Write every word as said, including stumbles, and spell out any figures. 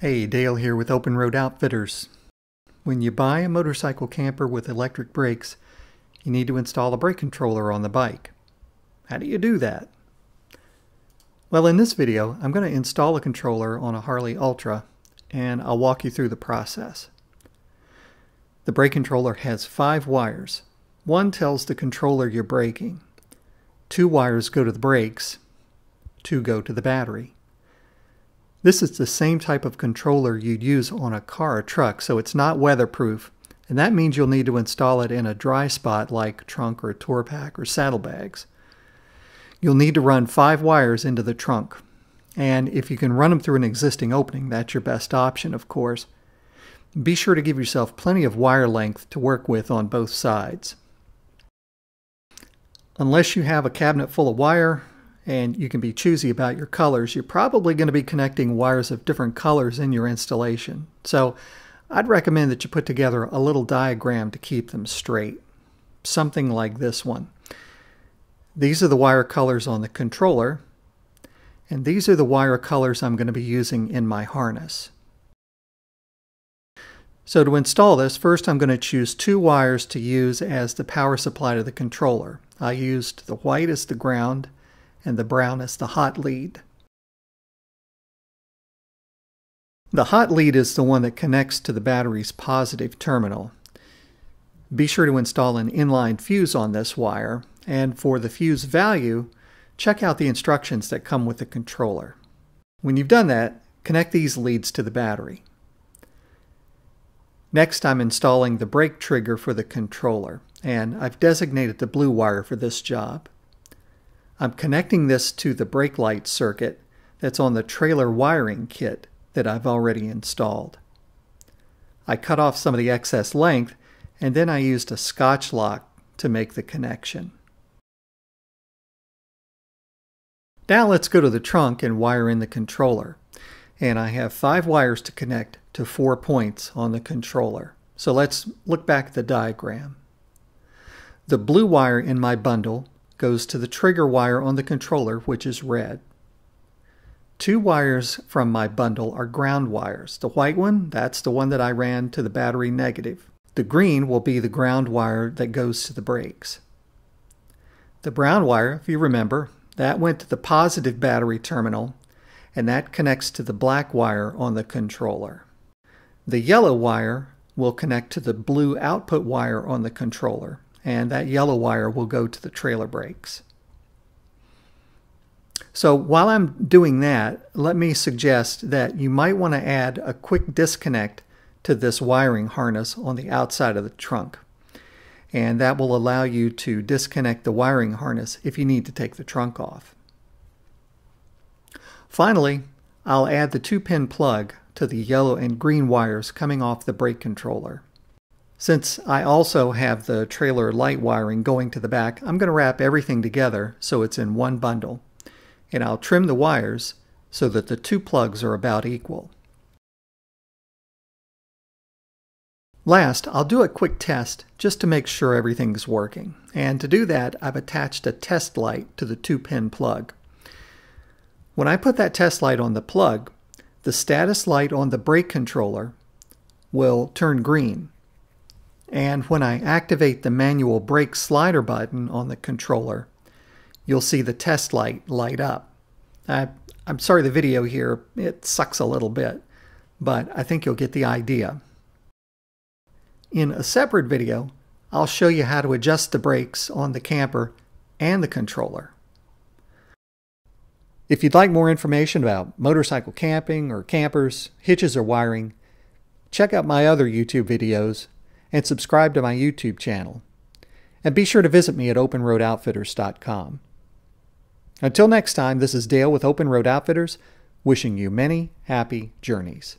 Hey, Dale here with Open Road Outfitters. When you buy a motorcycle camper with electric brakes, you need to install a brake controller on the bike. How do you do that? Well, in this video, I'm going to install a controller on a Harley Ultra, and I'll walk you through the process. The brake controller has five wires. One tells the controller you're braking. Two wires go to the brakes. Two go to the battery. This is the same type of controller you'd use on a car or truck, so it's not weatherproof, and that means you'll need to install it in a dry spot like trunk or tour pack or saddlebags. You'll need to run five wires into the trunk, and if you can run them through an existing opening, that's your best option, of course. Be sure to give yourself plenty of wire length to work with on both sides. Unless you have a cabinet full of wire, and you can be choosy about your colors, you're probably going to be connecting wires of different colors in your installation. So I'd recommend that you put together a little diagram to keep them straight. Something like this one. These are the wire colors on the controller, and these are the wire colors I'm going to be using in my harness. So to install this, first I'm going to choose two wires to use as the power supply to the controller. I used the white as the ground, and the brown is the hot lead. The hot lead is the one that connects to the battery's positive terminal. Be sure to install an inline fuse on this wire, and for the fuse value, check out the instructions that come with the controller. When you've done that, connect these leads to the battery. Next, I'm installing the brake trigger for the controller, and I've designated the blue wire for this job. I'm connecting this to the brake light circuit that's on the trailer wiring kit that I've already installed. I cut off some of the excess length, and then I used a Scotchlok to make the connection. Now let's go to the trunk and wire in the controller. And I have five wires to connect to four points on the controller. So let's look back at the diagram. The blue wire in my bundle goes to the trigger wire on the controller, which is red. Two wires from my bundle are ground wires. The white one, that's the one that I ran to the battery negative. The green will be the ground wire that goes to the brakes. The brown wire, if you remember, that went to the positive battery terminal, and that connects to the black wire on the controller. The yellow wire will connect to the blue output wire on the controller, and that yellow wire will go to the trailer brakes. So while I'm doing that, let me suggest that you might want to add a quick disconnect to this wiring harness on the outside of the trunk. And that will allow you to disconnect the wiring harness if you need to take the trunk off. Finally, I'll add the two-pin plug to the yellow and green wires coming off the brake controller. Since I also have the trailer light wiring going to the back, I'm going to wrap everything together so it's in one bundle. And I'll trim the wires so that the two plugs are about equal. Last, I'll do a quick test just to make sure everything's working. And to do that, I've attached a test light to the two-pin plug. When I put that test light on the plug, the status light on the brake controller will turn green. And when I activate the manual brake slider button on the controller, you'll see the test light light up. I, I'm sorry the video here, it sucks a little bit, but I think you'll get the idea. In a separate video, I'll show you how to adjust the brakes on the camper and the controller. If you'd like more information about motorcycle camping or campers, hitches or wiring, check out my other YouTube videos and subscribe to my YouTube channel. And be sure to visit me at open road outfitters dot com. Until next time, this is Dale with Open Road Outfitters, wishing you many happy journeys.